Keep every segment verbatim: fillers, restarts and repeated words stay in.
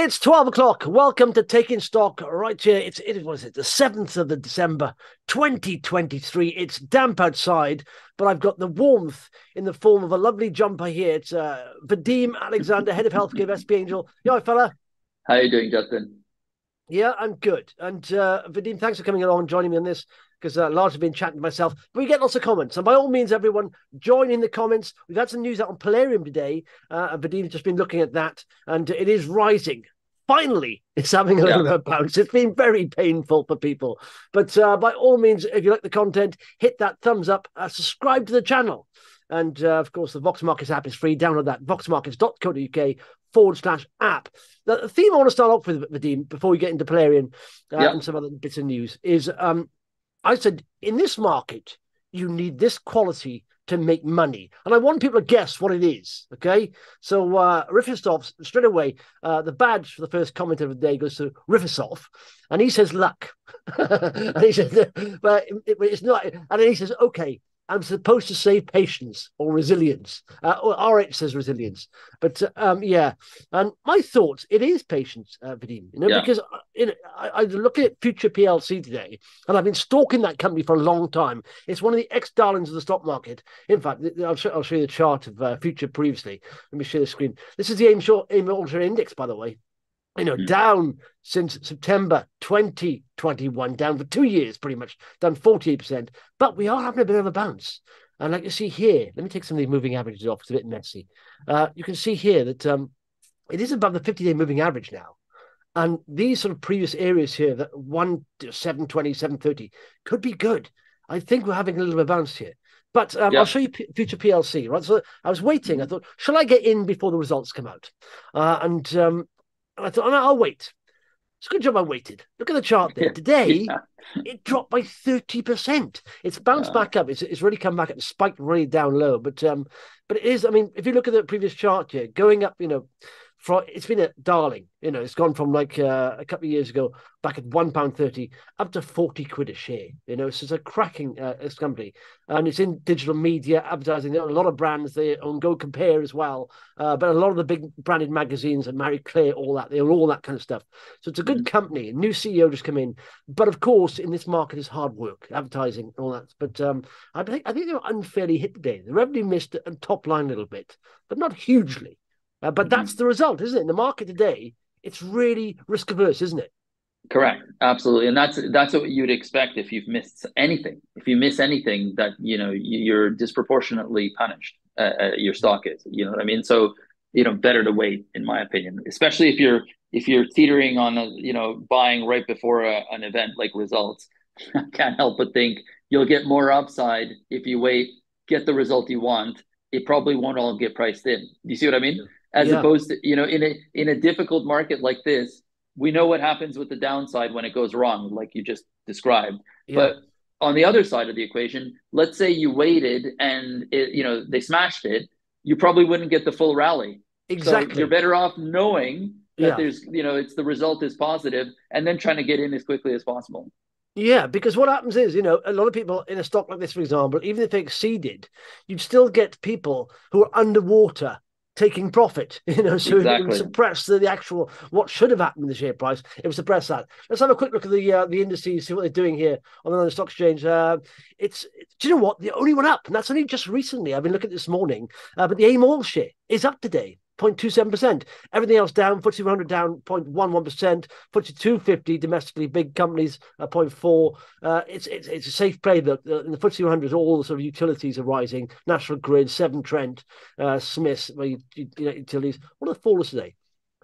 It's twelve o'clock. Welcome to Taking Stock right here. It's, it was it, the seventh of December, twenty twenty-three. It's damp outside, but I've got the warmth in the form of a lovely jumper here. It's uh, Vadim Alexander, head of healthcare of S P Angel. You all right, fella? How are you doing, Justin? Yeah, I'm good. And uh, Vadim, thanks for coming along and joining me on this, because uh, largely been chatting to myself. But we get lots of comments. And by all means, everyone, join in the comments. We've had some news out on Polarium today. Uh, and Vadim's just been looking at that. And it is rising. Finally, it's having a yeah. little bounce. It's been very painful for people. But uh, by all means, if you like the content, hit that thumbs up. Uh, subscribe to the channel. And, uh, of course, the Vox Markets app is free. Download that, vox markets dot co dot u k forward slash app. The theme I want to start off with, Vadim, before we get into Polarium uh, yeah. and some other bits of news, is... Um, I said, in this market, you need this quality to make money. And I want people to guess what it is, okay? So uh, Rifisov, straight away, uh, the badge for the first comment of the day goes to Rifisov, and he says luck. And he says, but it, it's not. And then he says, okay, I'm supposed to say patience or resilience. Uh, or R H says resilience. But, um, yeah, and my thoughts, it is patience, uh, Vadim, you know, yeah. because you know, I, I look at Future P L C today, and I've been stalking that company for a long time. It's one of the ex-darlings of the stock market. In fact, I'll show, I'll show you the chart of uh, Future previously. Let me share the screen. This is the AIM, short, AIM Ultra Index, by the way. You know, mm-hmm. down since September twenty twenty-one, down for two years, pretty much, down forty-eight percent. But we are having a bit of a bounce. And like you see here, let me take some of these moving averages off. It's a bit messy. Uh, you can see here that um, it is above the fifty-day moving average now. And these sort of previous areas here, that one, seven twenty, seven thirty, could be good. I think we're having a little bit of a bounce here. But um, yeah. I'll show you P Future P L C, right? So I was waiting. I thought, shall I get in before the results come out? Uh, and... Um, And I thought, oh, no, I'll wait. It's a good job I waited. Look at the chart there. Today, yeah. it dropped by thirty percent. It's bounced yeah. back up. It's, it's really come back and spiked really down low. But um, but it is, I mean, if you look at the previous chart here, going up, you know, from, it's been a darling. You know, it's gone from like uh, a couple of years ago, back at one pound thirty, up to forty quid a share. You know, so it's a cracking uh, company. And it's in digital media, advertising. There are a lot of brands. They own Go Compare as well. Uh, but a lot of the big branded magazines and Marie Claire, all that, they own all that kind of stuff. So it's a good company. A new C E O just come in. But of course, in this market is hard work, advertising, all that. But um, I, think, I think they were unfairly hit today. The revenue missed and top line a little bit, but not hugely. Uh, but that's the result, isn't it? In the market today, it's really risk averse, isn't it? Correct, absolutely, and that's that's what you'd expect if you've missed anything. If you miss anything, that you know you're disproportionately punished. Uh, your stock is, you know what I mean. So you know, better to wait, in my opinion, especially if you're if you're teetering on a, you know buying right before a, an event like results. I can't help but think you'll get more upside if you wait, get the result you want. It probably won't all get priced in. You see what I mean? Yeah. As yeah. opposed to, you know, in a in a difficult market like this, we know what happens with the downside when it goes wrong, like you just described. Yeah. But on the other side of the equation, let's say you waited and, it, you know, they smashed it, you probably wouldn't get the full rally. Exactly. So you're better off knowing that yeah. there's, you know, it's the result is positive and then trying to get in as quickly as possible. Yeah, because what happens is, you know, a lot of people in a stock like this, for example, even if they exceeded, you'd still get people who are underwater taking profit, you know, so exactly. it would suppress the, the actual, what should have happened in the share price, it would suppress that. Let's have a quick look at the uh, the indices, see what they're doing here on the London Stock Exchange. Uh, it's, do you know what, the only one up, and that's only just recently, I've been looking at this morning, uh, but the AIM Oil share is up today, zero point two seven percent. Everything else down, F T S E one hundred down zero point one one percent, F T S E two fifty domestically, big companies, uh, zero point four. Uh, it's, it's it's a safe play, though. In the F T S E one hundred, all the sort of utilities are rising, National Grid, Severn Trent, uh, Smith's, where you, you, you know, utilities. What are the fallers today?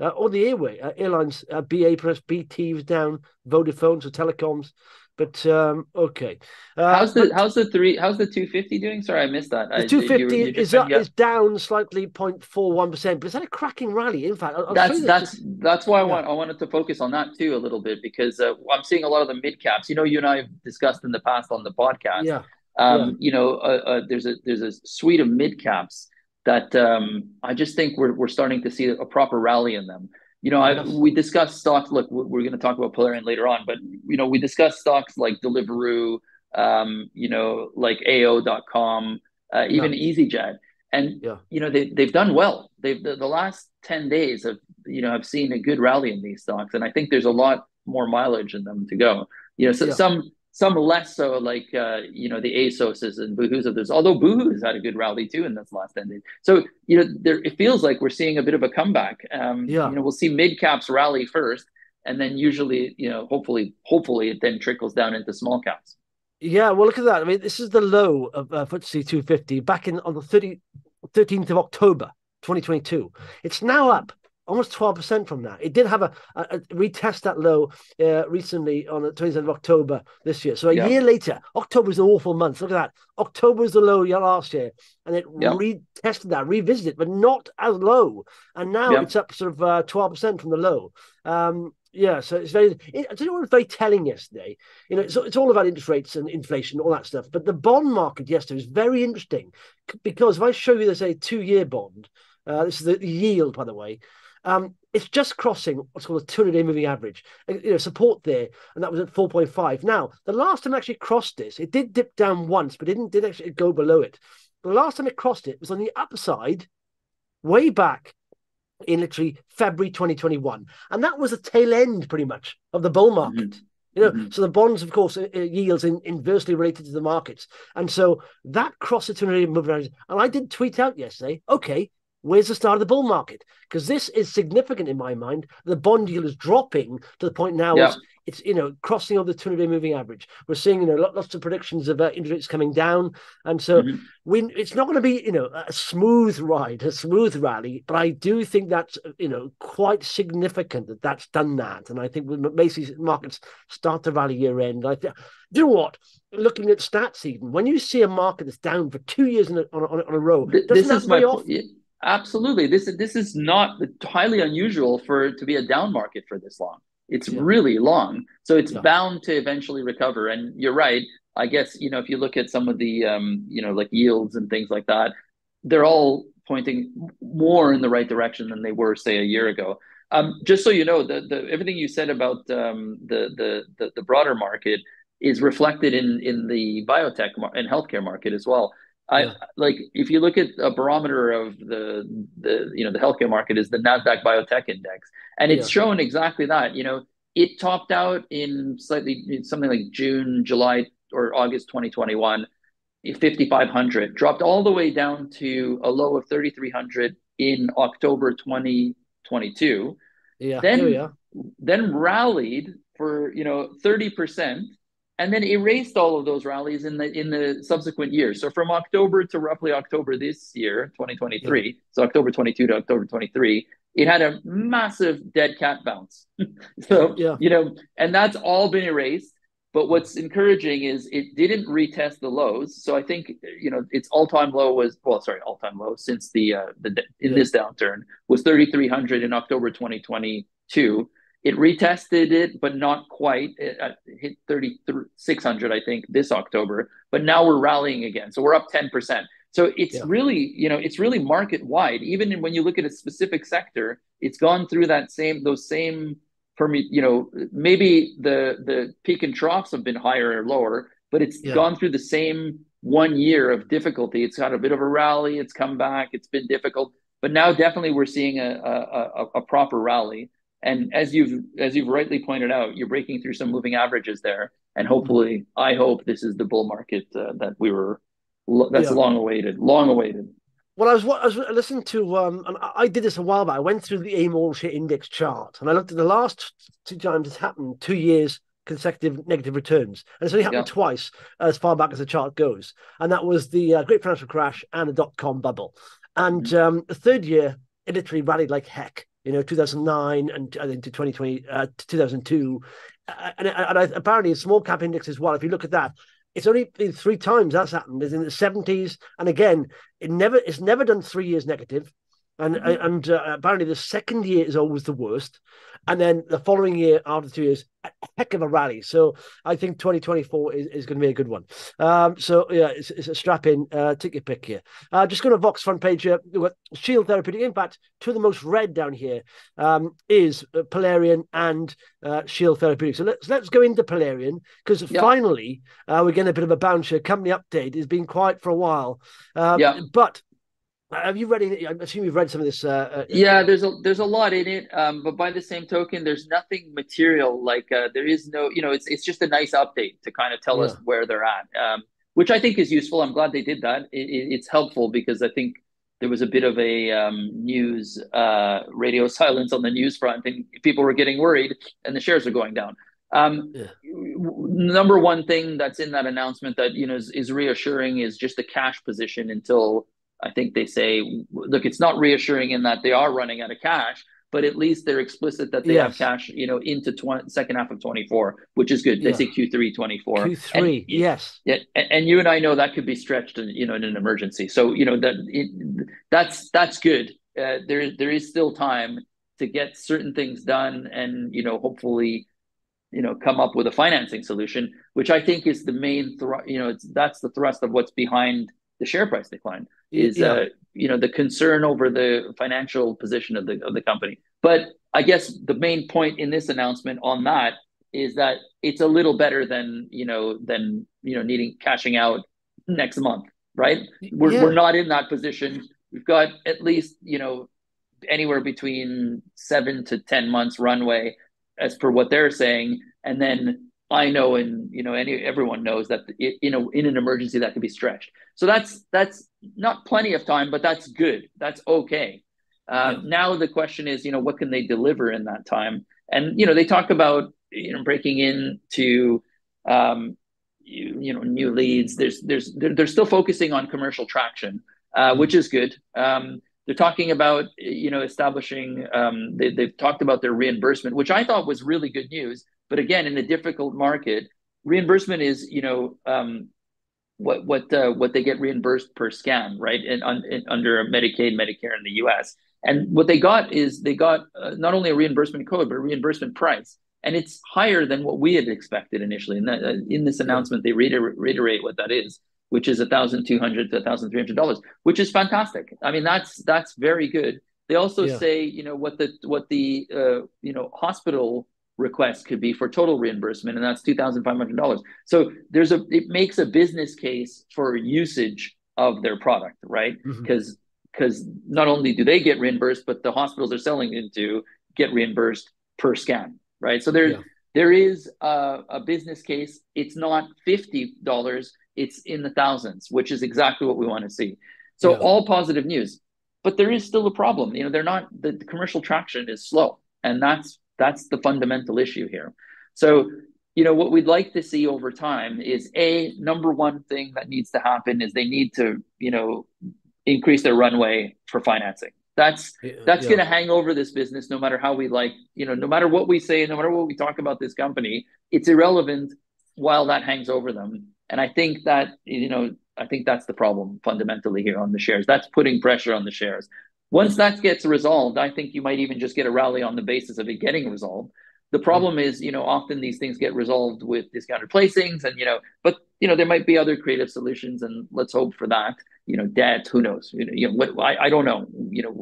Uh, or the airway, uh, airlines, uh, B A, perhaps B T was down, Vodafone, so telecoms. But um, okay, uh, how's the how's the three how's the two fifty doing? Sorry, I missed that. The two fifty you, you is up, is down slightly, zero point four one percent. But it's had a cracking rally. In fact, I'll, that's I'll that's just, that's why I yeah. want I wanted to focus on that too a little bit, because uh, I'm seeing a lot of the mid caps. You know, you and I have discussed in the past on the podcast. Yeah. Um, yeah. You know, uh, uh, there's a there's a suite of mid caps that um, I just think we're we're starting to see a proper rally in them. You know, I, we discussed stocks. Look, we're going to talk about Polarium later on, but, you know, we discussed stocks like Deliveroo, um, you know, like A O dot com, uh, even yeah. EasyJet. And, yeah. you know, they, they've done well. They've the, the last ten days of, you know, I've seen a good rally in these stocks, and I think there's a lot more mileage in them to go. You know, so yeah. some some less so, like uh, you know, the ASOSes and Boohoo's of this. Although Boohoo's had a good rally too in this last ten days. So you know, there it feels like we're seeing a bit of a comeback. Um, yeah. You know, we'll see mid caps rally first, and then usually, you know, hopefully, hopefully it then trickles down into small caps. Yeah, well, look at that. I mean, this is the low of uh, F T S E two fifty back in on the thirteenth of October, twenty twenty-two. It's now up almost twelve percent from that. It did have a, a, a retest that low uh, recently on the twentieth of October this year. So a yeah. year later, October was an awful month. Look at that. October was the low last year, and it yeah. retested that, revisited it, but not as low. And now yeah. it's up sort of uh, twelve percent from the low. Um, yeah, so it's very. It, I don't know what was very telling yesterday. You know, it's, it's all about interest rates and inflation, all that stuff. But the bond market yesterday was very interesting, because if I show you, there's a two-year bond. Uh, this is the yield, by the way. Um, it's just crossing what's called a two hundred day moving average, you know, support there, and that was at four point five. Now, the last time I actually crossed this, it did dip down once, but it didn't did actually go below it. The last time it crossed it was on the upside, way back in literally February twenty twenty-one, and that was the tail end, pretty much, of the bull market. Mm-hmm. You know, mm-hmm. so the bonds, of course, uh, yields in, inversely related to the markets, and so that crossed the two hundred day moving average. And I did tweet out yesterday, okay, where's the start of the bull market? Because this is significant in my mind. The bond yield is dropping to the point now yeah. it's, you know, crossing over the two hundred day moving average. We're seeing, you know, lots of predictions of uh, interest rates coming down. And so mm-hmm. we, it's not going to be, you know, a smooth ride, a smooth rally. But I do think that's, you know, quite significant that that's done that. And I think we may see markets start to rally year end. I th- do you know what? Looking at stats even, when you see a market that's down for two years in a, on, on, on a row, Th- doesn't that play off? Yeah. Absolutely. This is this is not highly unusual for to be a down market for this long. It's yeah. really long. So it's yeah. bound to eventually recover. And you're right. I guess, you know, if you look at some of the, um, you know, like yields and things like that, they're all pointing more in the right direction than they were, say, a year ago. Um, just so you know, the, the, everything you said about um, the, the, the, the broader market is reflected in, in the biotech and healthcare market as well. I yeah. like if you look at a barometer of the the you know the healthcare market is the Nasdaq Biotech Index, and it's yeah. shown exactly that. You know, it topped out in slightly something like June, July, or August twenty twenty-one, fifty-five hundred, dropped all the way down to a low of thirty-three hundred in October twenty twenty-two. Yeah. Then oh, yeah. then rallied for, you know, thirty percent. And then erased all of those rallies in the in the subsequent years. So from October to roughly October this year, twenty twenty-three, yeah. so October twenty-two to October twenty-three, it had a massive dead cat bounce. so, yeah. you know, and that's all been erased. But what's encouraging is it didn't retest the lows. So I think, you know, its all-time low was, well, sorry, all-time low since the, uh, the in yeah. this downturn was thirty-three hundred in October twenty twenty-two. It retested it, but not quite. It hit thirty-six hundred, I think, this October. But now we're rallying again. So we're up ten percent. So it's yeah. really, you know, it's really market-wide. Even when you look at a specific sector, it's gone through that same, those same, you know, maybe the, the peak and troughs have been higher or lower, but it's yeah. gone through the same one year of difficulty. It's had a bit of a rally. It's come back. It's been difficult. But now definitely we're seeing a a, a, a proper rally. And as you've as you've rightly pointed out, you're breaking through some moving averages there, and hopefully, I hope this is the bull market uh, that we were that's yeah. long awaited, long awaited. Well, I was I was listening to um, and I did this a while back. I went through the AIM Ultra Index chart, and I looked at the last two times it's happened, two years consecutive negative returns, and it's only happened yeah. twice as far back as the chart goes, and that was the uh, Great Financial Crash and the dot com bubble, and mm-hmm. um, the third year it literally rallied like heck. You know, two thousand nine and I think to twenty twenty, uh, two thousand two, uh, and, and I, apparently a small cap index as well. If you look at that, it's only been three times that's happened. It's in the seventies, and again, it never it's never done three years negative, and mm-hmm. and uh, apparently the second year is always the worst, and then the following year after two years, a heck of a rally. So I think twenty twenty-four is, is going to be a good one. Um, so yeah, it's, it's a strap in. Uh, take your pick here. Uh, just go to Vox front page here. We've got Shield Therapeutic Impact. Two of the most read down here um, is Polarium and uh, Shield Therapeutics. So let's let's go into Polarium, because yep. finally uh, we're getting a bit of a bounce here. Company update has been quiet for a while, um, yep. but Have you read any, I assume you've read some of this. Uh, yeah, there's a there's a lot in it, um, but by the same token, there's nothing material. Like uh, there is no, you know, it's it's just a nice update to kind of tell yeah. us where they're at, um, which I think is useful. I'm glad they did that. It, it, it's helpful because I think there was a bit of a um, news uh, radio silence on the news front, and people were getting worried, and the shares are going down. Um, yeah. Number one thing that's in that announcement that you know is, is reassuring is just the cash position until. I think they say, look, it's not reassuring in that they are running out of cash, but at least they're explicit that they yes. have cash, you know, into tw- second half of twenty-four, which is good. They yeah. say Q three twenty-four. Q three, and, yes. Yeah, and, and you and I know that could be stretched, in, you know, in an emergency. So, you know, that it, that's that's good. Uh, there there is still time to get certain things done, and you know, hopefully, you know, come up with a financing solution, which I think is the main thr- you know, it's that's the thrust of what's behind the share price decline is, yeah. uh, you know, the concern over the financial position of the of the company. But I guess the main point in this announcement on that is that it's a little better than, you know, than, you know, needing cashing out next month, right? We're yeah. we're not in that position. We've got at least, you know, anywhere between seven to ten months runway as per what they're saying. And then I know, and you know, any everyone knows that it, you know, in an emergency that could be stretched. So that's that's not plenty of time, but that's good. That's okay. Um, yeah. Now the question is, you know, what can they deliver in that time? And you know, they talk about you know breaking into um, you, you know new leads. There's there's they're, they're still focusing on commercial traction, uh, which is good. Um, they're talking about you know establishing. Um, they, they've talked about their reimbursement, which I thought was really good news. But again, in a difficult market, reimbursement is, you know, um, what what uh, what they get reimbursed per scan, right? And un, under Medicaid, Medicare in the U S. And what they got is they got uh, not only a reimbursement code, but a reimbursement price. And it's higher than what we had expected initially. And that, uh, in this announcement, they reiter- reiterate what that is, which is one thousand two hundred dollars to one thousand three hundred dollars, which is fantastic. I mean, that's that's very good. They also yeah. say, you know, what the, what the uh, you know, hospital request could be for total reimbursement, and that's two thousand five hundred dollars. So there's a it makes a business case for usage of their product, right? Because mm-hmm. because not only do they get reimbursed, but the hospitals are selling into get reimbursed per scan, right? So there yeah. there is a, a business case. It's not fifty dollars, it's in the thousands, which is exactly what we want to see. So yeah. all positive news, but there is still a problem. You know, they're not the, the commercial traction is slow, and that's That's the fundamental issue here. So, you know, what we'd like to see over time is a number one thing that needs to happen is they need to, you know, increase their runway for financing. That's that's yeah. going to hang over this business no matter how we like, you know, no matter what we say, no matter what we talk about this company, it's irrelevant while that hangs over them. And I think that, you know, I think that's the problem fundamentally here on the shares. That's putting pressure on the shares. Once that gets resolved, I think you might even just get a rally on the basis of it getting resolved. The problem is, you know, often these things get resolved with discounted placings and, you know, but, you know, there might be other creative solutions and let's hope for that, you know, debt, who knows, you know, you know what, I, I don't know, you know,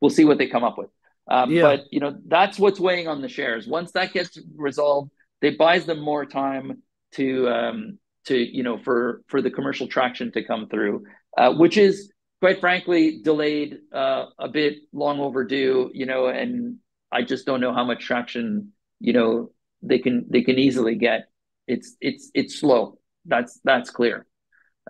we'll see what they come up with. Um, yeah. But, you know, that's what's weighing on the shares. Once that gets resolved, they buys them more time to, um, to you know, for, for the commercial traction to come through, uh, which is, quite frankly, delayed, uh, a bit long overdue, you know, and I just don't know how much traction, you know, they can they can easily get. It's it's it's slow. That's that's clear.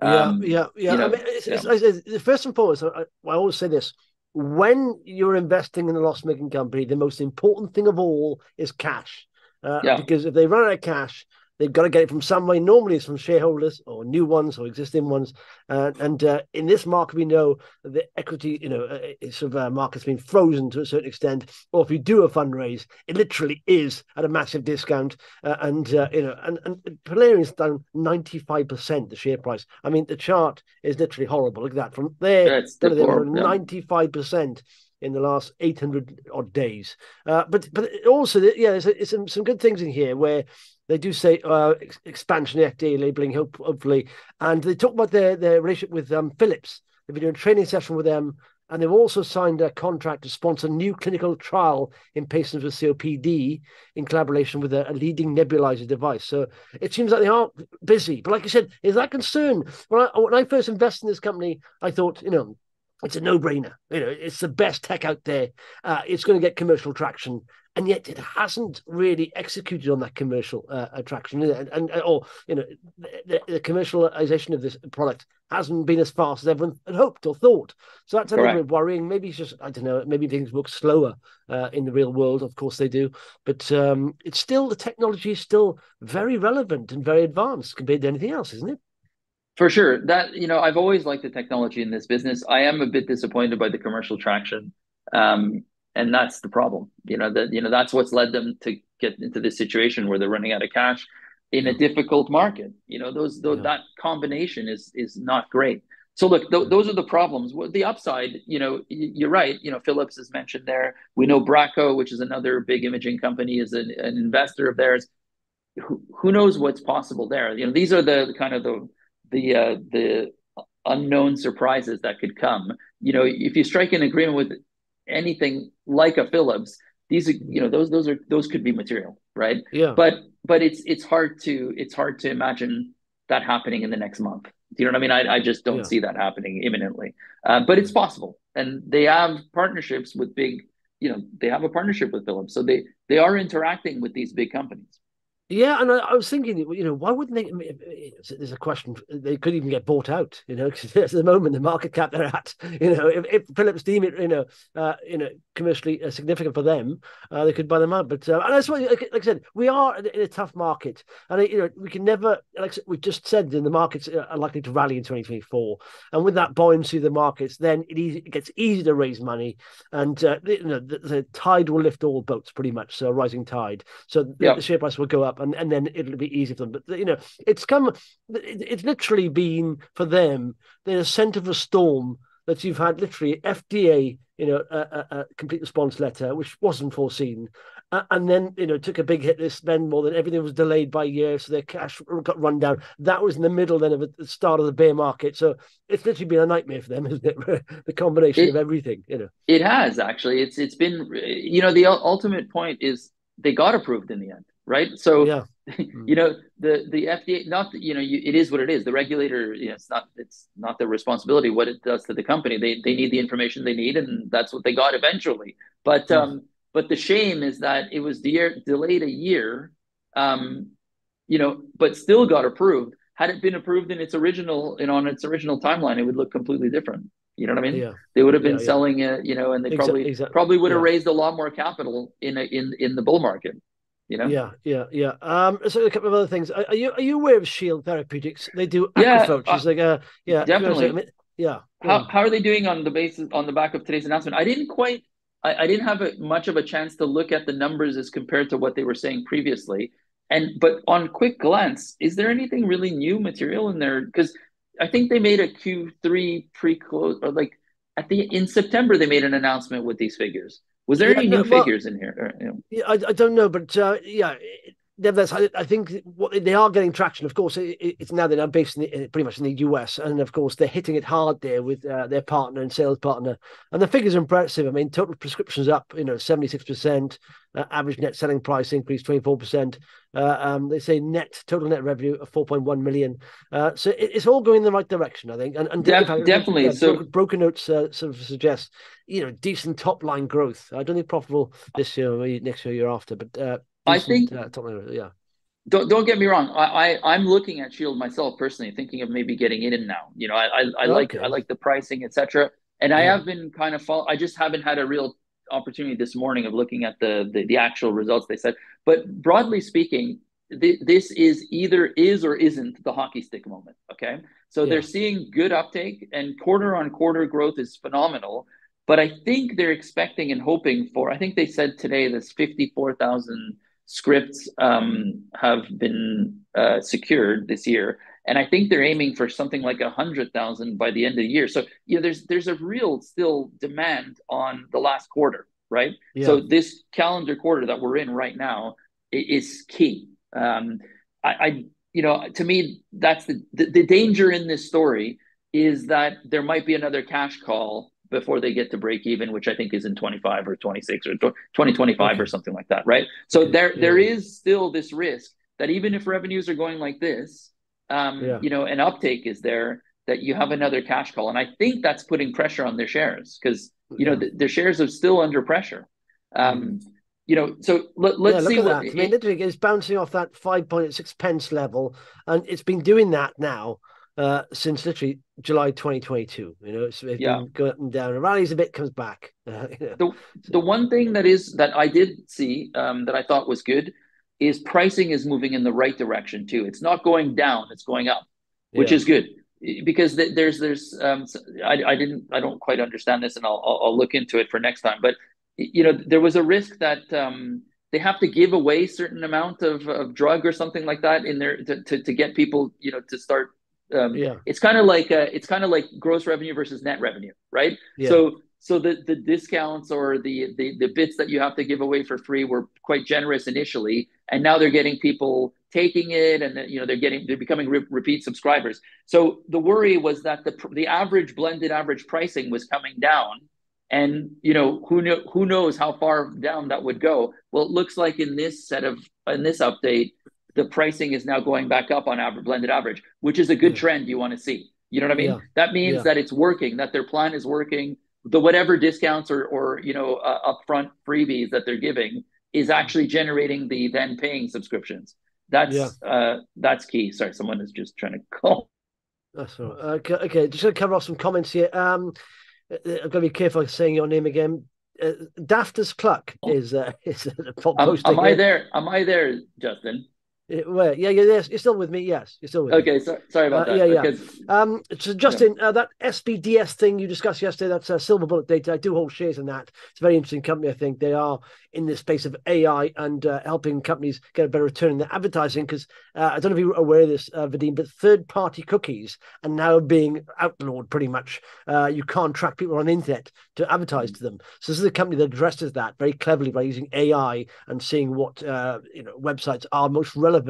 Um, yeah, yeah, yeah. You know, I mean, it's, it's, it's, it's, first and foremost, I, I always say this: when you're investing in a loss-making company, the most important thing of all is cash, uh, yeah. because if they run out of cash, they've got to get it from somewhere. Normally it's from shareholders or new ones or existing ones. Uh, and uh, in this market, we know that the equity, you know, uh, sort of uh, market's been frozen to a certain extent. Or if you do a fundraise, it literally is at a massive discount. Uh, and, uh, you know, and, and Polarium's down ninety-five percent, the share price. I mean, the chart is literally horrible. Look at that. From there, yeah, it's there before, yeah. ninety-five percent. In the last eight hundred odd days. Uh, but but also, yeah, there's, there's some, some good things in here where they do say uh, ex- expansion, F D A labeling, hope, hopefully. And they talk about their, their relationship with um, Philips. They've been doing a training session with them. And they've also signed a contract to sponsor a new clinical trial in patients with C O P D in collaboration with a, a leading nebulizer device. So it seems like they are busy. But like you said, is that concern? When I, when I first invested in this company, I thought, you know, It's a no-brainer. You know, it's the best tech out there. Uh, it's going to get commercial traction, and yet it hasn't really executed on that commercial uh, traction. And, and or you know, the, the commercialization of this product hasn't been as fast as everyone had hoped or thought. So that's a Correct. little bit worrying. Maybe it's just I don't know. Maybe things work slower uh, in the real world. Of course they do, but um, it's still the technology is still very relevant and very advanced compared to anything else, isn't it? For sure. That, you know, I've always liked the technology in this business. I am a bit disappointed by the commercial traction. Um, and that's the problem. You know, that, you know, that's what's led them to get into this situation where they're running out of cash in a difficult market. You know, those, those yeah. that combination is, is not great. So look, th- those are the problems. The upside, you know, you're right. You know, Philips is mentioned there. We know Bracco, which is another big imaging company, is an, an investor of theirs. Who, who knows what's possible there? You know, these are the, the kind of the, the uh, the unknown surprises that could come. You know, if you strike an agreement with anything like a Philips, these are, you know, those those are those could be material, right? Yeah. But but it's it's hard to it's hard to imagine that happening in the next month. Do you know what I mean? I I just don't yeah. see that happening imminently. Uh, but it's possible, and they have partnerships with big. You know, they have a partnership with Philips, so they they are interacting with these big companies. Yeah, and I, I was thinking, you know, why wouldn't they? There's a question. They could even get bought out, you know, because at the moment the market cap they're at, you know, if, if Philips deem it, you know, uh, you know, commercially significant for them, uh, they could buy them out. But uh, and that's why, like, like I said, we are in a tough market, and you know, we can never, like we just said, in the markets are likely to rally in twenty twenty-four, and with that buoyancy of the markets, then it, easy, it gets easy to raise money, and uh, you know, the, the tide will lift all boats pretty much, so rising tide, so yeah. the share price will go up. And, and then it'll be easy for them. But, you know, it's come, it's literally been for them, they're a center of a storm that you've had literally F D A, you know, a, a, a complete response letter, which wasn't foreseen. Uh, and then, you know, took a big hit this spend more than everything was delayed by years. So their cash got run down. That was in the middle then of the start of the bear market. So it's literally been a nightmare for them, isn't it? The combination it, of everything, you know. It has actually. It's It's been, you know, the ultimate point is they got approved in the end. Right. So, yeah. you know, the, the F D A, not, you know, you, it is what it is. The regulator, you know, it's not, it's not their responsibility what it does to the company. They, they need the information they need, and that's what they got eventually. But, yeah. um, but the shame is that it was de- delayed a year, um, you know, but still got approved. Had it been approved in its original, you know, on its original timeline, it would look completely different. You know what I mean? Yeah. They would have been yeah, selling yeah. it, you know, and they exactly, probably, exactly. probably would have yeah. raised a lot more capital in a, in, in the bull market. You know? Yeah, yeah, yeah. Um, so a couple of other things. Are, are you are you aware of Shield Therapeutics? They do aquaculture. Yeah, uh, like a, yeah, definitely. You know, yeah. How how are they doing on the basis on the back of today's announcement? I didn't quite. I, I didn't have a, much of a chance to look at the numbers as compared to what they were saying previously. And but on quick glance, is there anything really new material in there? Because I think they made a Q three pre-close or like at the in September they made an announcement with these figures. Was there yeah, any no, new well, figures in here? Or, you know. Yeah, I, I don't know, but uh, yeah, nevertheless, I, I think what, they are getting traction. Of course, it, it's now they're now based in the, pretty much in the U S, and of course they're hitting it hard there with uh, their partner and sales partner. And the figures are impressive. I mean, total prescriptions up, you know, seventy-six percent. Uh, average net selling price increased twenty-four percent. Uh, um, they say net total net revenue of four point one million. Uh, so it, it's all going in the right direction, I think. And, and Def, I, definitely, yeah, so broken notes uh, sort of suggest, you know, decent top line growth. I don't think profitable this year, maybe next year, year after, but uh, decent, I think uh, top line, yeah. Don't don't get me wrong. I, I I'm looking at Shield myself personally, thinking of maybe getting in now. You know, I I, I okay. like I like the pricing, et cetera. And yeah. I have been kind of follow. I just haven't had a real opportunity this morning of looking at the, the the actual results they said, but broadly speaking, th- this is either is or isn't the hockey stick moment. Okay, so yeah. they're seeing good uptake and quarter on quarter growth is phenomenal, but I think they're expecting and hoping for. I think they said today this fifty-four thousand scripts um, have been uh, secured this year, and I think they're aiming for something like one hundred thousand by the end of the year. So, you know, there's there's a real still demand on the last quarter, right? Yeah. So this calendar quarter that we're in right now is key. Um, I, I, you know, to me, that's the, the, the danger in this story is that there might be another cash call before they get to break even, which I think is in twenty-five or twenty-six or twenty twenty-five okay. or something like that, right? So okay. there yeah. there is still this risk that even if revenues are going like this, Um, yeah. you know, an uptake is there, that you have another cash call. And I think that's putting pressure on their shares because, you know, th- their shares are still under pressure. Um, you know, so let, let's yeah, see what... It, I mean, literally, it's bouncing off that five point six pence level, and it's been doing that now uh, since literally July twenty twenty-two. You know, it's, it's yeah. been going up and down. It rallies a bit, comes back. Uh, you know, the, so. the one thing that is that I did see um, that I thought was good is pricing is moving in the right direction too. It's not going down, it's going up, which yeah. is good. Because there's there's um, I, I didn't I don't quite understand this, and I'll, I'll I'll look into it for next time. But you know, there was a risk that um, they have to give away a certain amount of, of drug or something like that in there to, to, to get people, you know, to start. Um, yeah. It's kind of like uh, it's kind of like gross revenue versus net revenue, right? Yeah. So so the, the discounts or the, the the bits that you have to give away for free were quite generous initially, and now they're getting people taking it, and you know they're getting they're becoming re- repeat subscribers. So the worry was that the the average blended average pricing was coming down, and you know who knew, who knows how far down that would go. Well, it looks like in this set of in this update, the pricing is now going back up on average blended average, which is a good yeah. trend you want to see. You know what I mean? Yeah. That means yeah. that it's working, that their plan is working. The whatever discounts or or you know uh, upfront freebies that they're giving is actually generating the then paying subscriptions. That's yeah. uh, that's key. Sorry, someone is just trying to call. That's all right. Okay, okay. Just going to cover off some comments here. Um, I've got to be careful saying your name again. Uh, Daft as Cluck oh. is uh, is a pop am, posting. Am I here. there? Am I there, Justin? It, where? Yeah, yeah, yes. You're still with me. Yes, you're still with okay, me. Okay, so, sorry about uh, that. Yeah, because, yeah. Um, so Justin, yeah. Uh, that S P D S thing you discussed yesterday—that's uh, silver bullet data. I do hold shares in that. It's a very interesting company. I think they are in the space of A I and uh, helping companies get a better return in their advertising. Because uh, I don't know if you're aware of this, uh, Vadim, but third-party cookies are now being outlawed. Pretty much, uh, you can't track people on the internet to advertise to them. So this is a company that addresses that very cleverly by using A I and seeing what uh, you know websites are most relevant.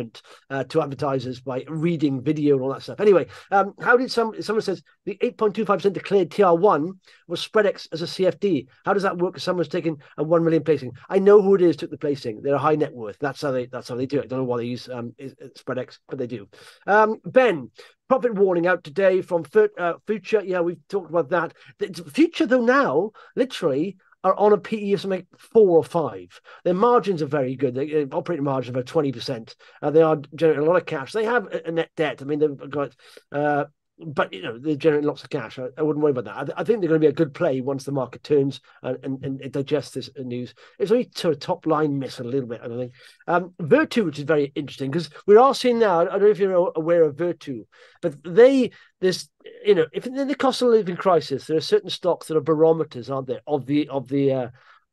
Uh, to advertisers by reading video and all that stuff. Anyway, um, how did some someone says the eight point two five percent declared T R one was SpreadX as a C F D? How does that work if someone's taken a one million placing? I know who it is took the placing. They're a high net worth. That's how they that's how they do it. I don't know why they use um, SpreadX, but they do. Um, Ben. Profit warning out today from uh, Future. Yeah, we've talked about that. It's Future though now, literally, are on a P E of something four or five. Their margins are very good. They operating margin about twenty percent. Uh, they are generating a lot of cash. They have a, a net debt. I mean, they've got, uh, but you know, they're generating lots of cash. I, I wouldn't worry about that. I, th- I think they're going to be a good play once the market turns and, and, and digests this news. It's only to a top line miss a little bit, I don't think. Um, Vertu, which is very interesting because we are seeing now, I don't know if you're aware of Vertu, but they, this, you know, if in the cost of living crisis, there are certain stocks that are barometers, aren't there, of the of the uh,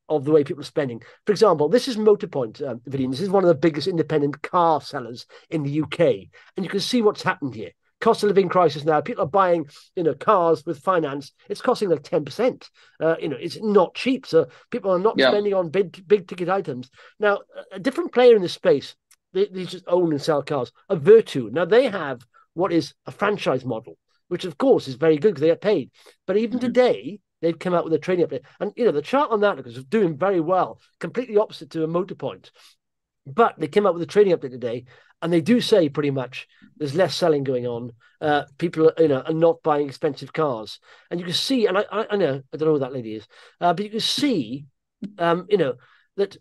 of the way people are spending. For example, this is Motorpoint, um, Vadim. This is one of the biggest independent car sellers in the U K, and you can see what's happened here. Cost of living crisis now. People are buying, you know, cars with finance. It's costing like ten percent. Uh, you know, it's not cheap. So people are not yeah. spending on big big ticket items. Now, a different player in this space, they, they just own and sell cars. A Vertu. Now they have what is a franchise model, which of course is very good because they get paid. But even mm-hmm. today, they've come out with a trading update, and you know the chart on that is doing very well. Completely opposite to a Motorpoint. But they came out with a trading update today, and they do say pretty much there's less selling going on. Uh, people, are, you know, are not buying expensive cars, and you can see. And I, I, I know I don't know who that lady is, uh, but you can see, um, you know, that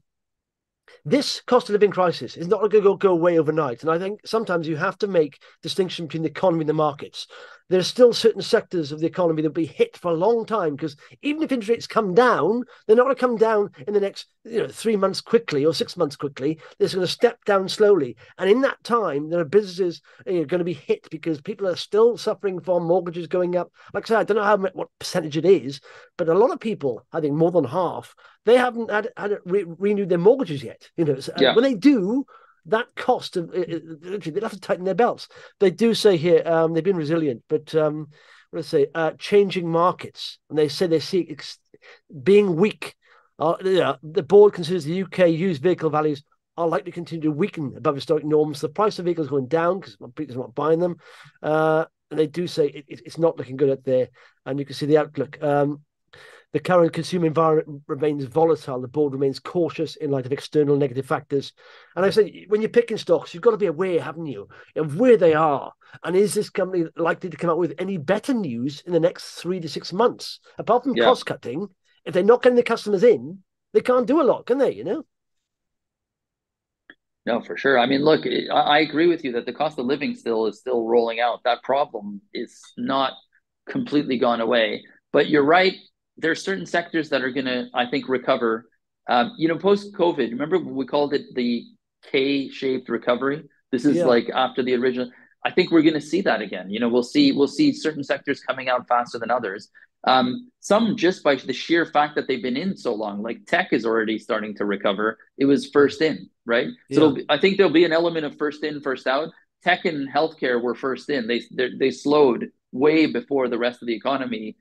this cost of living crisis is not going to go away overnight. And I think sometimes you have to make distinction between the economy and the markets. There are still certain sectors of the economy that will be hit for a long time because even if interest rates come down, they're not going to come down in the next you know, three months quickly or six months quickly. They're going to step down slowly. And in that time, there are businesses you know, going to be hit because people are still suffering from mortgages going up. Like I said, I don't know how much, what percentage it is, but a lot of people, I think more than half, they haven't had, had re- renewed their mortgages yet. You know, so yeah. When they do, that cost of literally they'll have to tighten their belts. They do say here um, they've been resilient, but um, what do they say? Uh, changing markets, and they say they see ex- being weak. Uh, yeah, the board considers the U K used vehicle values are likely to continue to weaken above historic norms. The price of vehicles going down because people are not buying them, uh, and they do say it, it, it's not looking good out there. And you can see the outlook. Um, The current consumer environment remains volatile. The board remains cautious in light of external negative factors. And I say, when you're picking stocks, you've got to be aware, haven't you, of where they are. And is this company likely to come out with any better news in the next three to six months? Apart from yeah. cost cutting, if they're not getting the customers in, they can't do a lot, can they, you know? No, for sure. I mean, look, I agree with you that the cost of living still is still rolling out. That problem is not completely gone away. But you're right. There are certain sectors that are going to, I think, recover. Um, you know, post-COVID, remember we called it the K-shaped recovery? This is yeah. like after the original. I think we're going to see that again. You know, we'll see we'll see certain sectors coming out faster than others. Um, some just by the sheer fact that they've been in so long, like tech is already starting to recover. It was first in, right? Yeah. So it'll be, I think there'll be an element of first in, first out. Tech and healthcare were first in. They they slowed way before the rest of the economy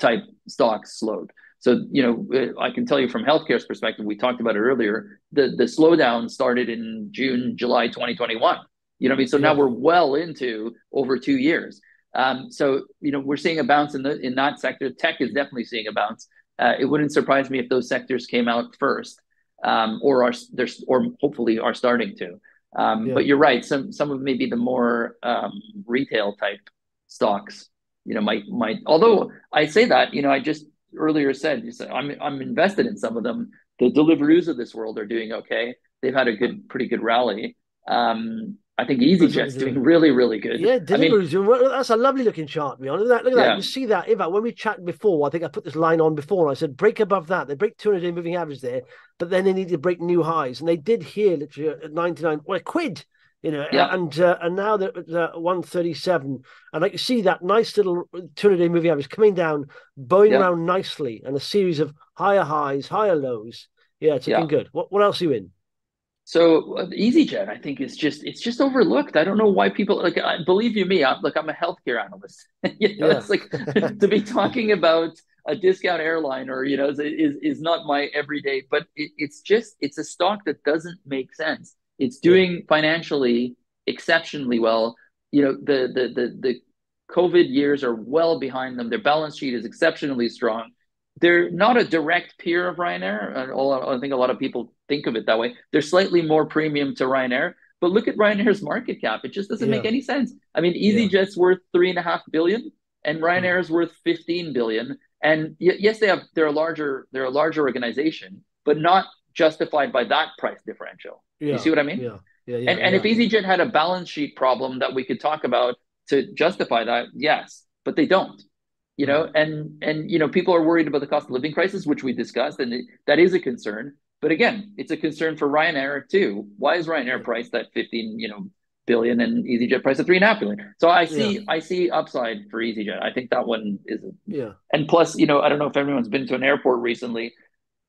type stocks slowed. So, you know, I can tell you from healthcare's perspective, we talked about it earlier, the, the slowdown started in June, July twenty twenty-one. You know what I mean? So now we're well into over two years. Um, so, you know, we're seeing a bounce in the in that sector. Tech is definitely seeing a bounce. Uh, it wouldn't surprise me if those sectors came out first, um, or are there's or hopefully are starting to. Um, yeah. But you're right. Some some of maybe the more um, retail type stocks, you know, might might. Although I say that, you know, I just earlier said, you said I'm I'm invested in some of them. The Deliveroos of this world are doing okay. They've had a good, pretty good rally. Um, I think EasyJet's doing really, really good. Yeah, Deliveroo's. I mean, that's a lovely looking chart, to be honest. Look at that. Look at yeah. that. You see that. In fact, when we chatted before, I think I put this line on before, and I said, break above that. They break two hundred day moving average there, but then they need to break new highs. And they did here, literally, at ninety-nine, well, a quid, you know, yeah. and uh, and now they're at uh, one thirty-seven. And I can see that nice little two hundred day moving average coming down, bowing yeah. around nicely, and a series of higher highs, higher lows. Yeah, it's looking yeah. good. What, what else are you in? So uh, EasyJet, I think, is just it's just overlooked. I don't know why people like. I, believe you me, I'm, look, I'm a healthcare analyst. you know, yeah. It's like to be talking about a discount airline or you know is is, is not my everyday. But it, it's just it's a stock that doesn't make sense. It's doing financially exceptionally well. You know the the the the COVID years are well behind them. Their balance sheet is exceptionally strong. They're not a direct peer of Ryanair. I think a lot of people think of it that way. They're slightly more premium to Ryanair, but look at Ryanair's market cap. It just doesn't yeah. make any sense. I mean, EasyJet's yeah. worth three and a half billion, and Ryanair's mm. worth fifteen billion. And yes, they have they're a larger they're a larger organization, but not justified by that price differential. Yeah. You see what I mean? Yeah. Yeah, yeah, and yeah. and if EasyJet had a balance sheet problem that we could talk about to justify that, yes, but they don't. You know, and, and, you know, people are worried about the cost of living crisis, which we discussed, and it, that is a concern. But again, it's a concern for Ryanair, too. Why is Ryanair priced at fifteen, you know, billion and EasyJet priced at three and a half billion? So I see yeah. I see upside for EasyJet. I think that one is. Yeah. And plus, you know, I don't know if everyone's been to an airport recently.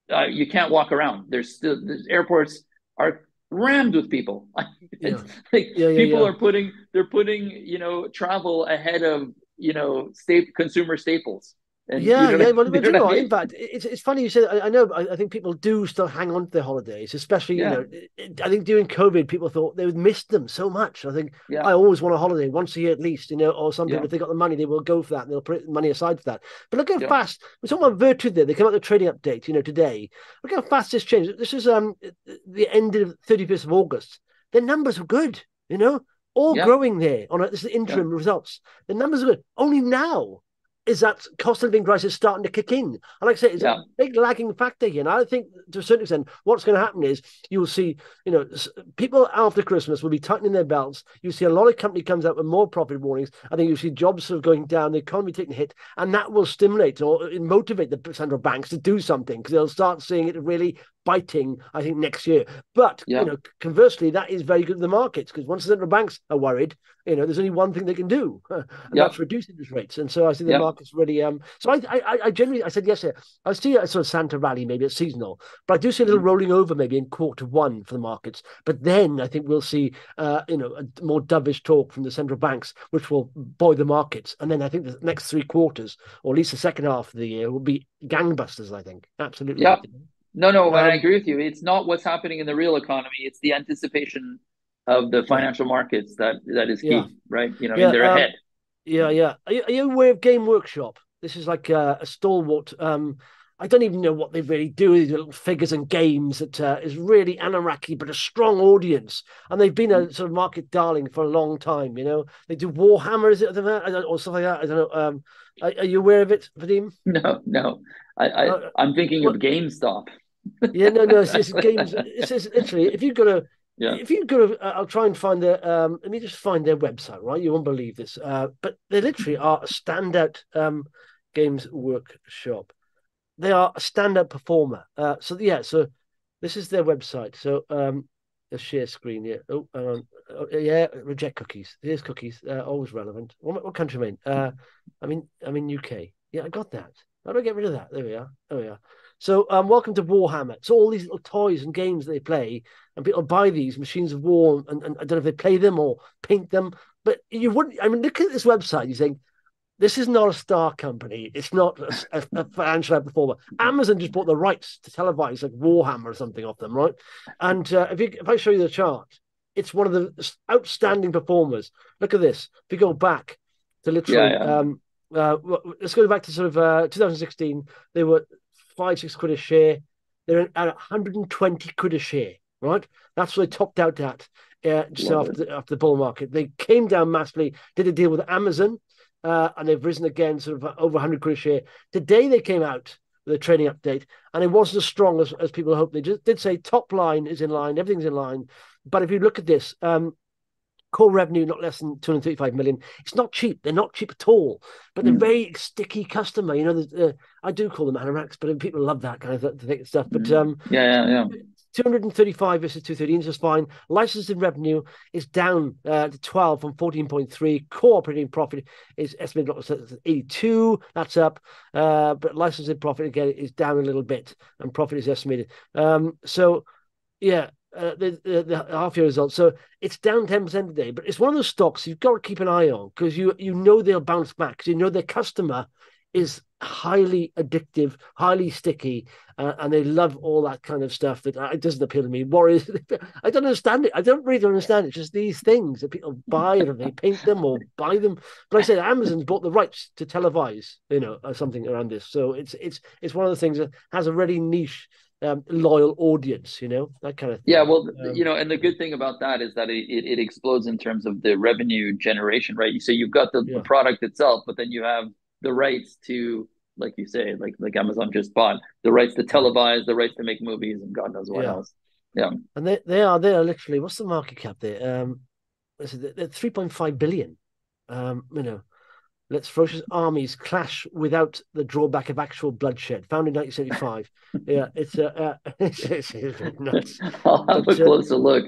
Uh, you can't walk around. There's still there's airports are rammed with people. it's yeah. like yeah, yeah, people yeah. are putting they're putting, you know, travel ahead of. You know, sta- consumer staples. And yeah, you know, yeah. Well, you know, in fact, it's it's funny you say that. I, I know. I, I think people do still hang on to their holidays, especially yeah. you know. It, I think during COVID, people thought they would miss them so much. I think yeah. I always want a holiday once a year at least, you know. Or some people, yeah. if they got the money, they will go for that and they'll put money aside for that. But look how yeah. fast we're talking about Vertu there. They came out the trading update, you know, today. Look how fast this changed. This is um the end of thirty-first of August. Their numbers were good, you know. All yeah. growing there. On a, this is the interim yeah. results. The numbers are good. Only now is that cost of living crisis starting to kick in. And like I said, it's yeah. a big lagging factor here. And I think to a certain extent, what's going to happen is you will see, you know, people after Christmas will be tightening their belts. You see a lot of company comes out with more profit warnings. I think you see jobs sort of going down, the economy taking a hit, and that will stimulate or motivate the central banks to do something because they'll start seeing it really biting, I think, next year. But, yeah. you know, conversely, that is very good for the markets because once the central banks are worried, you know, there's only one thing they can do, and yeah. that's reduce interest rates. And so I see the yeah. markets really... Um, so I, I I generally, I said yesterday, I see a sort of Santa rally, maybe it's seasonal, but I do see a little rolling over maybe in quarter one for the markets. But then I think we'll see, uh, you know, a more dovish talk from the central banks, which will buoy the markets. And then I think the next three quarters, or at least the second half of the year, will be gangbusters, I think. Absolutely. Yeah. No, no, um, I agree with you. It's not what's happening in the real economy. It's the anticipation of the financial markets that, that is key, yeah. right? You know, yeah, I mean, they're um, ahead. Yeah, yeah. Are you, are you aware of Game Workshop? This is like a, a stalwart. Um, I don't even know what they really do with these little figures and games. That uh, is really anarchy, but a strong audience. And they've been a sort of market darling for a long time. You know, they do Warhammer, is it, or something like that? I don't know. Um, are, are you aware of it, Vadim? No, no. I, I uh, I'm thinking what, of GameStop. Yeah, no, no. It's, it's games. It's, it's literally if you've got a. Yeah. If you go to, uh, I'll try and find their, um, let me just find their website, right? You won't believe this. Uh, but they literally are a standout um, games workshop. They are a standout performer. Uh, so, yeah, so this is their website. So, um, the share screen, yeah. Oh, hang on. Oh, yeah, reject cookies. Here's cookies, uh, always relevant. What, what country am I in? Uh, I'm in? I'm in U K. Yeah, I got that. How do I get rid of that? There we are. There we are. So um, welcome to Warhammer. So all these little toys and games that they play, and people buy these machines of war, and, and I don't know if they play them or paint them, but you wouldn't, I mean, look at this website, you think, this is not a star company. It's not a, a financial performer. Amazon just bought the rights to televise like Warhammer or something off them, right? And uh, if, you, if I show you the chart, it's one of the outstanding performers. Look at this. If you go back to literally, yeah, yeah. Um, uh, let's go back to sort of uh, two thousand sixteen, they were five, six quid a share. They're at one hundred twenty quid a share, right? That's what they topped out at uh, just after the, after the bull market. They came down massively, did a deal with Amazon, uh, and they've risen again, sort of over one hundred quid a share. Today they came out with a trading update, and it wasn't as strong as, as people hoped. They just did say top line is in line, everything's in line. But if you look at this, um, core revenue, not less than two hundred thirty-five million. It's not cheap. They're not cheap at all, but they're mm. very sticky customer. You know, uh, I do call them anoraks, but people love that kind of th stuff. But um, yeah, yeah, yeah. two hundred thirty-five versus two thirteen is fine. Licensing revenue is down uh, to twelve from fourteen point three. Core operating profit is estimated at eighty-two. That's up. Uh, but licensing profit again is down a little bit, and profit is estimated. Um, so yeah. Uh, the, the, the half year results. So it's down ten percent today, but it's one of those stocks you've got to keep an eye on because you you know they'll bounce back because you know their customer is highly addictive, highly sticky, uh, and they love all that kind of stuff that uh, it doesn't appeal to me. Warriors, I don't understand it. I don't really understand it. It's just these things that people buy and they paint them or buy them. But I said Amazon's bought the rights to televise, you know, or something around this. So it's it's it's one of the things that has a really niche Um, loyal audience, you know, that kind of thing. Yeah, well, um, you know, and the good thing about that is that it, it, it explodes in terms of the revenue generation, right? So you've got the, yeah. the product itself, but then you have the rights to, like you say, like like Amazon just bought, the rights to televise, the rights to make movies, and God knows what yeah. else. Yeah. And they, they are, they are literally, what's the market cap there? Um, they're three point five billion, um, you know. Let's ferocious armies clash without the drawback of actual bloodshed. Founded in nineteen seventy-five. Yeah, it's uh, uh, it's, it's, it's nuts. I'll have but, a closer uh, look.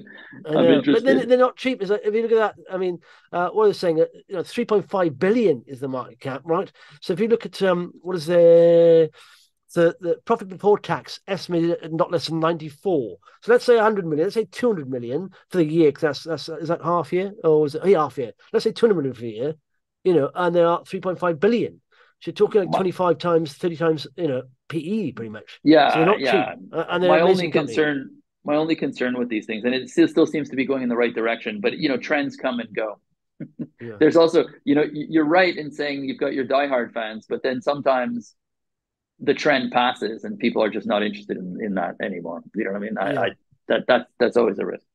I'm interested. But they're, they're not cheap. It's like, if you look at that, I mean, uh, what are they saying? Uh, you know, three point five billion is the market cap, right? So if you look at um, what is their the the profit before tax estimated at not less than ninety-four. So let's say one hundred million. Let's say two hundred million for the year. Because that's that's is that half year or is it yeah, half year? Let's say two hundred million for the year. You know, and they are three point five billion. So you're talking like my, twenty-five times, thirty times, you know, P E pretty much. Yeah, so they're not yeah. cheap. Uh, and they're my only concern, company. my only concern with these things, and it still, still seems to be going in the right direction, but you know, trends come and go. yeah. There's also, you know, you're right in saying you've got your diehard fans, but then sometimes the trend passes and people are just not interested in, in that anymore. You know what I mean? I, yeah. I that that that's always a risk.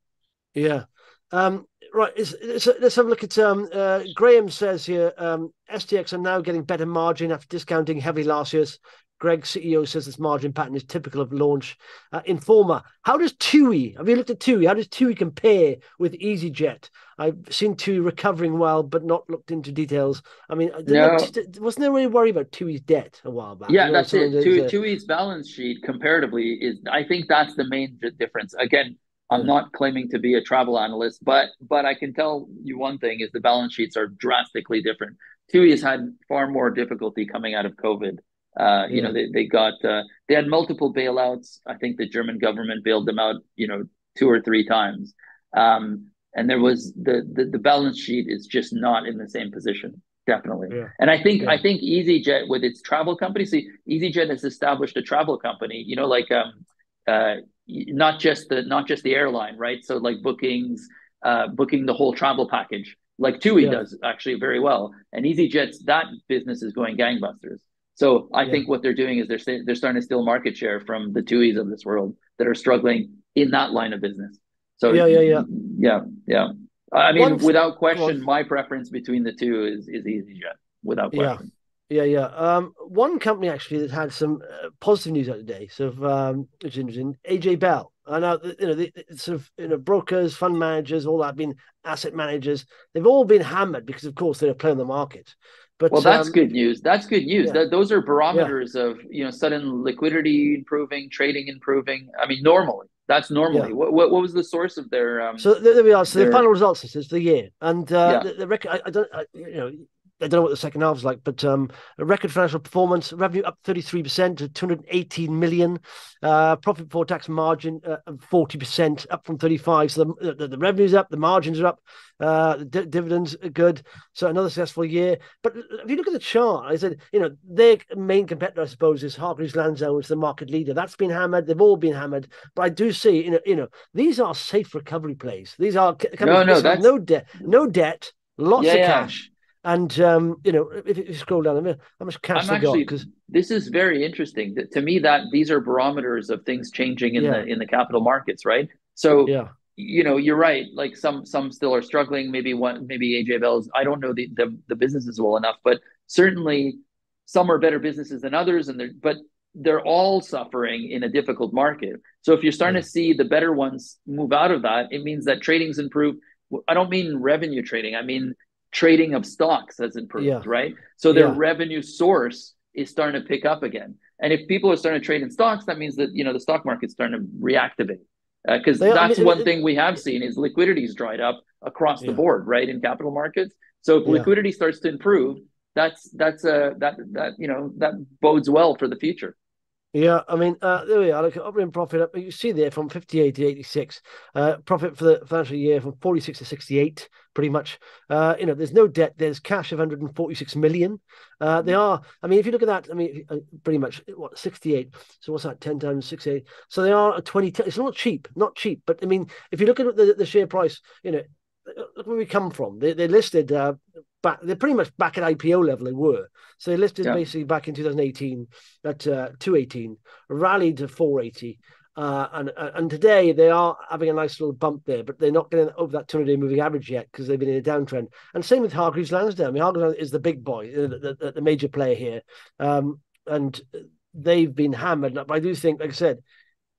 Yeah. Um, right, it's, it's, let's have a look at um, uh, Graham says here, um, S T X are now getting better margin after discounting heavily last year's. Greg, C E O, says this margin pattern is typical of launch. Uh, Informa, how does T U I, have you looked at T U I, how does T U I compare with EasyJet? I've seen T U I recovering well, but not looked into details. I mean, no. that, wasn't there really worry about T U I's debt a while back? Yeah, you know, that's it. T U I, T U I's balance sheet comparatively is, I think that's the main difference. Again, I'm not claiming to be a travel analyst, but but I can tell you one thing is the balance sheets are drastically different. T U I has had far more difficulty coming out of COVID. Uh, you yeah. know, they, they got uh, they had multiple bailouts. I think the German government bailed them out, you know, two or three times. Um, and there was the, the the balance sheet is just not in the same position, definitely. Yeah. And I think yeah. I think EasyJet with its travel company, see, EasyJet has established a travel company, you know, like um uh not just the not just the airline, right? So like bookings, uh, booking the whole travel package, like T U I yeah. does actually very well. And EasyJet's that business is going gangbusters. So I yeah. think what they're doing is they're they're starting to steal market share from the T U Is of this world that are struggling in that line of business. So yeah, yeah, yeah, yeah, yeah. I mean, Once, without question, my preference between the two is is EasyJet, without question. Yeah, yeah, yeah. Um, one company actually that had some uh, positive news out today, so um, which is interesting. A J Bell. I know, you know, the, the sort of, you know, brokers, fund managers, all that, been asset managers. They've all been hammered because, of course, they're playing the market. But well, that's um, good news. That's good news. Yeah. That, those are barometers yeah. of, you know, sudden liquidity improving, trading improving. I mean, normally. That's normally yeah. what, what. What was the source of their? Um, so there we are. So their... the final results is for the year, and uh, yeah. the, the record. I, I don't. I, you know, I don't know what the second half is like, but um, a record financial performance. Revenue up thirty-three percent to two hundred eighteen million. Uh, profit before tax margin uh, forty percent, up from thirty-five. So the, the, the revenue's up, the margins are up, uh, the d- dividends are good. So another successful year. But if you look at the chart, I said, you know, their main competitor, I suppose, is Hargreaves Lansdown, which is the market leader. That's been hammered. They've all been hammered. But I do see, you know, you know, these are safe recovery plays. These are no, no, that's... no debt, no debt, lots yeah, of yeah. cash. And, um, you know, if you scroll down a minute, how much cash they got? Because this is very interesting. To me, that these are barometers of things changing in yeah. the in the capital markets, right? So, yeah. you know, you're right. Like some some still are struggling. Maybe one, maybe A J Bell's. I don't know the, the, the businesses well enough, but certainly some are better businesses than others. And they're, but they're all suffering in a difficult market. So if you're starting yeah. to see the better ones move out of that, it means that trading's improved. I don't mean revenue trading. I mean trading of stocks has improved, yeah. right? So their yeah. revenue source is starting to pick up again. And if people are starting to trade in stocks, that means that, you know, the stock market's starting to reactivate. Because uh, that's I mean, one it, thing we have seen is liquidity's dried up across yeah. the board, right, in capital markets. So if yeah. liquidity starts to improve, that's that's uh, that that you know that bodes well for the future. Yeah, I mean, uh, there we are. Look at operating profit up. You see there from fifty-eight to eighty-six. Uh, profit for the financial year from forty-six to sixty-eight, pretty much. Uh, you know, there's no debt. There's cash of one hundred forty-six million. Uh, they are, I mean, if you look at that, I mean, pretty much, what, sixty-eight. So what's that, ten times sixty-eight? So they are a twenty. It's not cheap, not cheap. But, I mean, if you look at the, the share price, you know, look where we come from. They, they listed... Uh, Back, they're pretty much back at I P O level they were. So they listed yeah. basically back in two thousand eighteen at uh, two eighteen, rallied to four eighty. Uh, and and today they are having a nice little bump there, but they're not getting over that two hundred-day moving average yet because they've been in a downtrend. And same with Hargreaves Lansdown. I mean, Hargreaves Lansdown is the big boy, the, the, the major player here. Um, and they've been hammered. But I do think, like I said,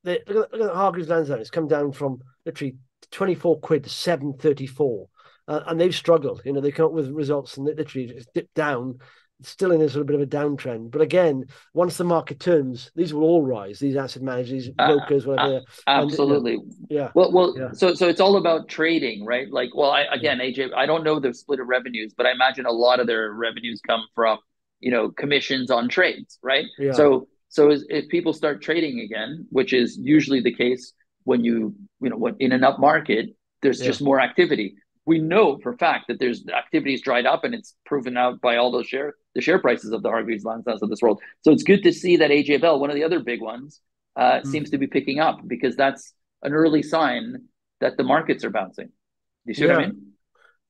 they, look at, at Hargreaves Lansdown. It's come down from literally twenty-four quid to seven thirty-four. Uh, and they've struggled, you know, they come up with results and they literally just dip down, still in a sort of bit of a downtrend. But again, once the market turns, these will all rise, these asset managers, these brokers, uh, whatever. Uh, absolutely. And, you know, yeah. Well, well. Yeah. So so it's all about trading, right? Like, well, I, again, yeah. A J, I don't know the split of revenues, but I imagine a lot of their revenues come from, you know, commissions on trades, right? Yeah. So, so as, if people start trading again, which is usually the case when you, you know, when, in an up market, there's yeah. just more activity. We know for a fact that there's activities dried up, and it's proven out by all those share the share prices of the Hargreaves Lansdowns of this world. So it's good to see that A J Bell, one of the other big ones, uh, mm-hmm. seems to be picking up, because that's an early sign that the markets are bouncing. You see yeah. what I mean?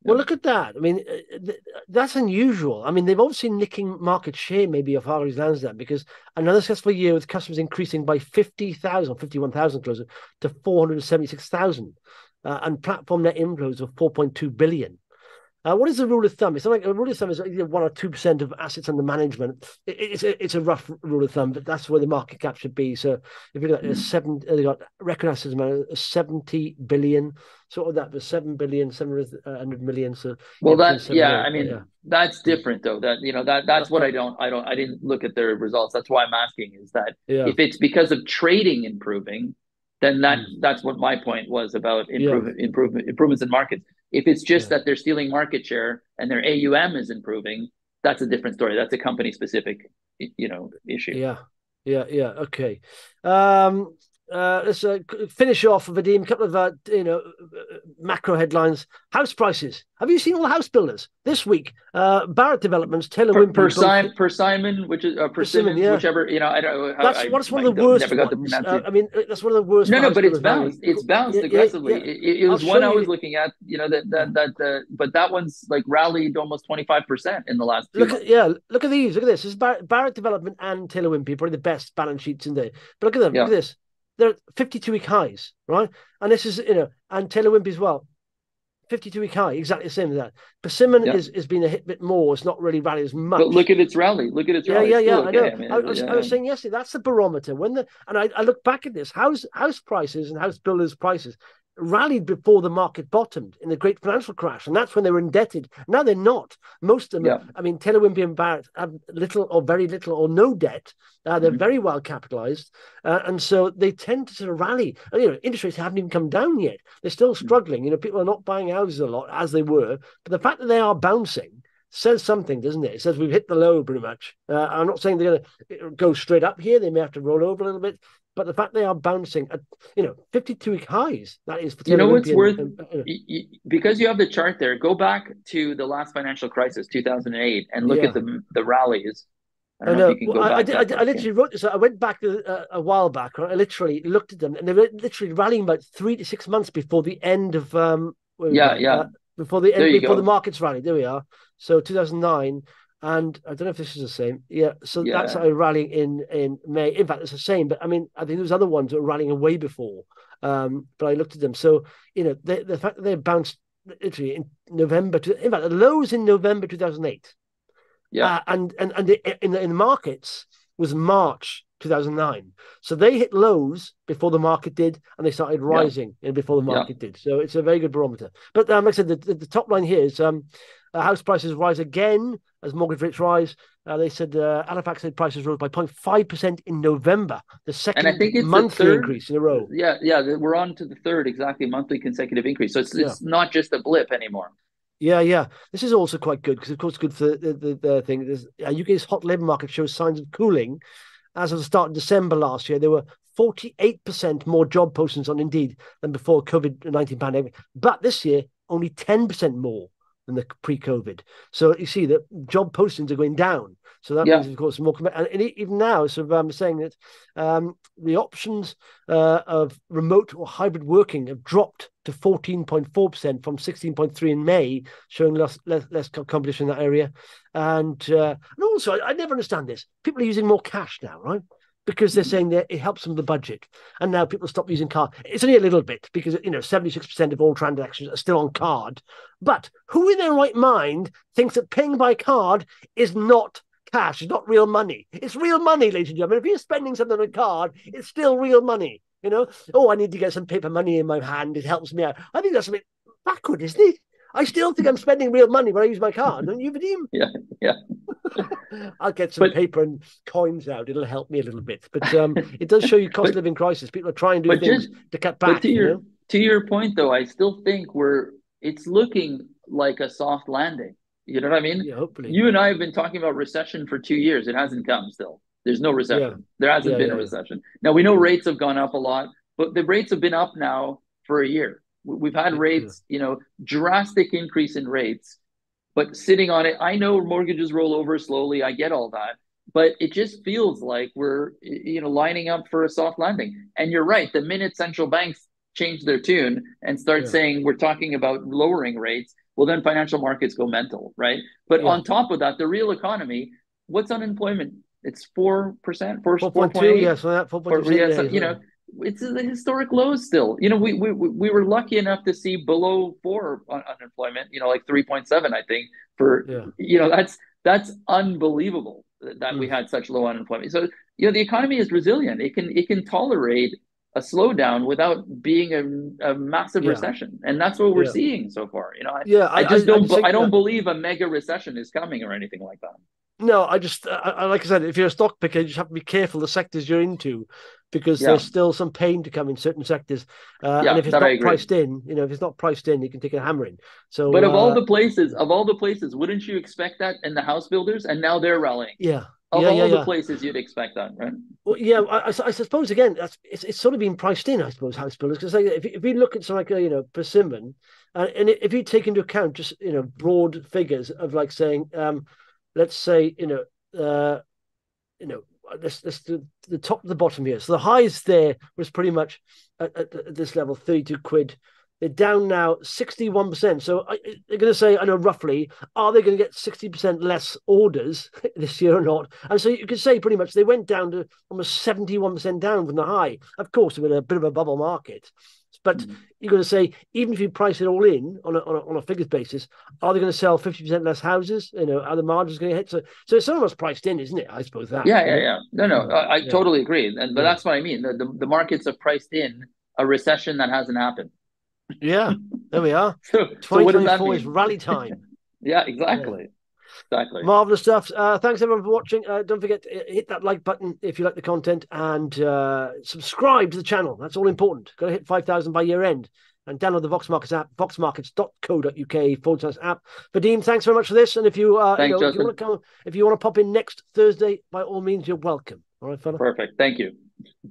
Well, yeah. look at that. I mean, th- that's unusual. I mean, they've obviously nicking market share maybe of Hargreaves Lansdown, because another successful year with customers increasing by fifty thousand, fifty-one thousand closer to four hundred seventy-six thousand. Uh, and platform net inflows of four point two billion. Uh, what is the rule of thumb? It's not like a rule of thumb is like one or two percent of assets under management. It, it's a, it's a rough rule of thumb, but that's where the market cap should be. So if you look at seven, they got record assets amount of seventy billion. Sort of that was seven billion, seven hundred million. So well, that's yeah. I mean, yeah. that's different though. That you know that that's what I don't I don't I didn't look at their results. That's why I'm asking, is that yeah. if it's because of trading improving, then that that's what my point was about improvement, yeah. improvement, improvements in markets. If it's just yeah. that they're stealing market share and their A U M is improving, that's a different story. That's a company specific, you know, issue. Yeah, yeah, yeah. Okay. Um, Uh, let's uh, finish off, Vadim, a couple of uh, you know macro headlines. House prices. Have you seen all the house builders this week? Uh, Barratt Developments, Taylor Wimpey, Persimmon, Persimmon, which is uh, Persimmon, yeah. whichever you know. I don't know. How, that's I, what's one I of the worst. Ones. Uh, I mean, that's one of the worst. No, no, but it's balanced. It's balanced yeah, aggressively. Yeah, yeah. It, it was I'll one I was you. looking at. You know that that that. Uh, but that one's like rallied almost twenty-five percent in the last. Two look months. At, yeah, look at these. Look at this. This is Barratt, Barratt Development and Taylor Wimpey, probably the best balance sheets in there. But look at them. Yeah. Look at this. They're at fifty-two week highs, right? And this is, you know, and Taylor Wimpey as well, fifty-two week high, exactly the same as that. Persimmon yeah. is, is being a hit bit more. It's not really rallying as much. But look at its rally. Look at its yeah, rally. Yeah, yeah, okay, I know. I, mean, I, was, yeah. I was saying yesterday, that's the barometer. When the and I, I look back at this, house house prices and house builders' prices rallied before the market bottomed in the great financial crash, and that's when they were indebted. Now they're not. Most of them, yeah. I mean, Taylor Wimpey and Barratt have little or very little or no debt. Uh, they're mm-hmm. very well capitalized, uh, and so they tend to sort of rally. And, you know, interest rates haven't even come down yet; they're still struggling. Mm-hmm. You know, people are not buying houses a lot as they were, but the fact that they are bouncing says something, doesn't it? It says we've hit the low pretty much. Uh, I'm not saying they're going to go straight up here; they may have to roll over a little bit. But the fact they are bouncing at, you know, fifty-two week highs, that is. You know what's worth, and, uh, because you have the chart there, go back to the last financial crisis, two thousand eight, and look yeah. at the the rallies. I don't I know. know if you can go well, back I, did, I, did, I literally wrote this. I went back uh, a while back, right? I literally looked at them, and they were literally rallying about three to six months before the end of. Um, yeah, we, yeah. Uh, before the end, before go. the markets rally. There we are. So two thousand nine. And I don't know if this is the same. Yeah, so yeah. that's a rallying in, in May. In fact, it's the same. But, I mean, I think there was other ones that were rallying away before. Um, but I looked at them. So, you know, they, the fact that they bounced literally in November. To, in fact, the lows in November two thousand eight. Yeah. Uh, and and, and the, in, the, in the markets was March two thousand nine. So they hit lows before the market did, and they started rising yeah. before the market yeah. did. So it's a very good barometer. But um, like I said, the, the, the top line here is um, uh, house prices rise again. As mortgage rates rise, uh, they said uh, Halifax said prices rose by zero point five percent in November, the second and I think it's monthly third, increase in a row. Yeah, yeah, we're on to the third exactly monthly consecutive increase. So it's yeah. it's not just a blip anymore. Yeah, yeah. This is also quite good because, of course, good for the the, the thing. There's, uh, U K's hot labour market shows signs of cooling. As of the start of December last year, there were forty-eight percent more job postings on Indeed than before COVID nineteen pandemic, but this year only ten percent more than the pre-COVID. So you see that job postings are going down. So that yeah. means, of course, more. And even now, so I'm saying that um, the options uh, of remote or hybrid working have dropped to fourteen point four percent from sixteen point three in May, showing less less, less competition in that area. And uh, and also, I, I never understand this. People are using more cash now, right? Because they're saying that it helps them with the budget. And now people stop using card. It's only a little bit because, you know, seventy-six percent of all transactions are still on card. But who in their right mind thinks that paying by card is not cash, it's not real money? It's real money, ladies and gentlemen. If you're spending something on a card, it's still real money, you know? Oh, I need to get some paper money in my hand. It helps me out. I think that's a bit backward, isn't it? I still think I'm spending real money when I use my card, don't you, Vadim? Yeah, yeah. I'll get some but, paper and coins out. It'll help me a little bit. But um, it does show you cost of living crisis. People are trying to do things just, to cut back. But to, your, you know? to your point, though, I still think we're it's looking like a soft landing. You know what I mean? Yeah, hopefully. You and I have been talking about recession for two years. It hasn't come still. There's no recession. Yeah. There hasn't yeah, been yeah, a recession. Yeah. Now, we know rates have gone up a lot, but the rates have been up now for a year. We've had rates, you know, drastic increase in rates, but sitting on it, I know mortgages roll over slowly. I get all that, but it just feels like we're, you know, lining up for a soft landing. And you're right. The minute central banks change their tune and start yeah. saying we're talking about lowering rates, well, then financial markets go mental, right? But yeah. on top of that, the real economy, what's unemployment? It's four percent, four point two, yeah, so that four point two, yeah, so, you know, it's a historic low still. You know, we we we were lucky enough to see below four on unemployment, you know, like three point seven, I think, for, yeah. you know, that's that's unbelievable that mm. we had such low unemployment. So, you know, the economy is resilient. It can it can tolerate a slowdown without being a, a massive yeah. recession. And that's what we're yeah. seeing so far. You know, I, yeah, I, I just I, don't, I, just I don't that... believe a mega recession is coming or anything like that. No, I just, I, like I said, if you're a stock picker, you just have to be careful the sectors you're into, because yeah. there's still some pain to come in certain sectors. Uh, yeah, and if it's not priced in, you know, if it's not priced in, you can take a hammering. So, but of uh, all the places, of all the places, wouldn't you expect that in the house builders? And now they're rallying. Yeah, Of yeah, all yeah, the yeah. places you'd expect that, right? Well, yeah, I, I, I suppose, again, that's, it's, it's sort of been priced in, I suppose, house builders. Because like, if, if you look at something like, you know, Persimmon, uh, and if you take into account just, you know, broad figures of like saying, um, let's say, you know, uh, you know, this, this, the, the top and the bottom here. So the highs there was pretty much at, at, at this level, thirty-two quid. They're down now sixty-one percent. So I, they're going to say, I know roughly, are they going to get sixty percent less orders this year or not? And so you could say pretty much they went down to almost seventy-one percent down from the high. Of course, we're in a bit of a bubble market. But mm. you're going to say, even if you price it all in on a, on a, on a figures basis, are they going to sell fifty percent less houses? You know, are the margins going to hit? So so it's almost priced in, isn't it? I suppose that. Yeah, yeah, yeah. No, no, I, I yeah. totally agree. And But yeah. that's what I mean. The, the, the markets have priced in a recession that hasn't happened. Yeah, there we are. So, twenty twenty-four is rally time. yeah, exactly. Yeah. Exactly. Marvelous stuff. Uh, thanks everyone for watching. Uh, don't forget to hit that like button if you like the content, and uh, subscribe to the channel. That's all important. Got to hit five thousand by year end, and download the Vox Markets app, vox markets dot co dot u k forward slash app. Vadim, thanks very much for this. And if you, uh, thanks, you know, if you want to come, if you want to pop in next Thursday, by all means, you're welcome. All right, fella. Perfect. Thank you.